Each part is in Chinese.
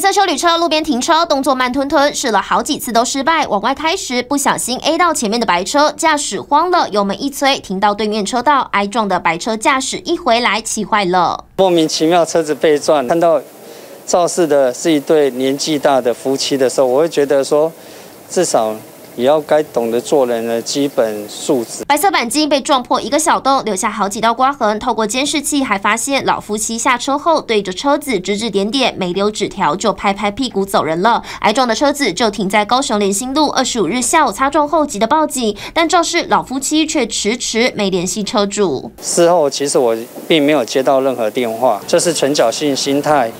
一侧修旅车路边停车，动作慢吞吞，试了好几次都失败。往外开时，不小心 A 到前面的白车，驾驶慌了，油门一催，停到对面车道，挨撞的白车驾驶一回来，气坏了。莫名其妙车子被撞，看到肇事的是一对年纪大的夫妻的时候，我会觉得说，至少 也要该懂得做人的基本素质。白色钣金被撞破一个小洞，留下好几道刮痕。透过监视器还发现，老夫妻下车后对着车子指指点点，没留纸条就拍拍屁股走人了。挨撞的车子就停在高雄连兴路。25日下午擦撞后急得报警，但肇事老夫妻却迟迟没联系车主。事后其实我并没有接到任何电话，这是存侥幸心态。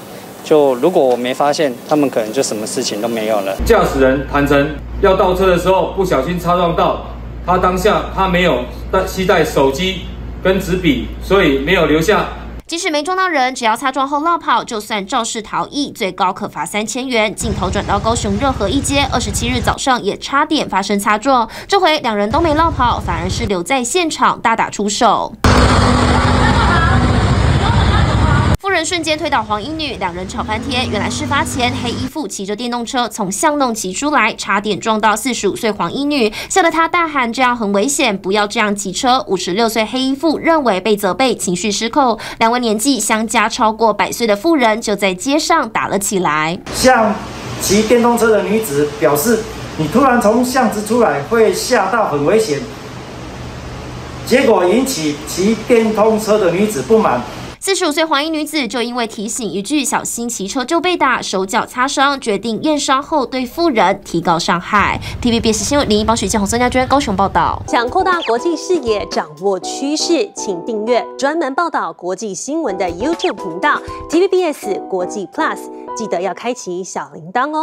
就如果我没发现，他们可能就什么事情都没有了。驾驶人坦承， 要倒车的时候不小心擦撞到，他当下他没有携带手机跟纸笔，所以没有留下。即使没撞到人，只要擦撞后落跑，就算肇事逃逸，最高可罚3000元。镜头转到高雄热河一街，27日早上也差点发生擦撞，这回两人都没落跑，反而是留在现场大打出手。 瞬间推倒黄衣女，两人吵翻天。原来事发前，黑衣妇骑着电动车从巷弄骑出来，差点撞到45岁黄衣女，吓得她大喊：“这样很危险，不要这样骑车。” 56岁黑衣妇认为被责备，情绪失控。两位年纪相加超过100岁的妇人就在街上打了起来。像骑电动车的女子表示：“你突然从巷子出来，会吓到，很危险。”结果引起骑电动车的女子不满。 45岁黄衣女子就因为提醒一句“小心骑车”就被打，手脚擦伤，决定验伤后对妇人提高伤害。TVBS 新闻林一邦、许建宏、孙家娟高雄报道。想扩大国际视野，掌握趋势，请订阅专门报道国际新闻的 YouTube 频道 TVBS 国际 Plus， 记得要开启小铃铛哦。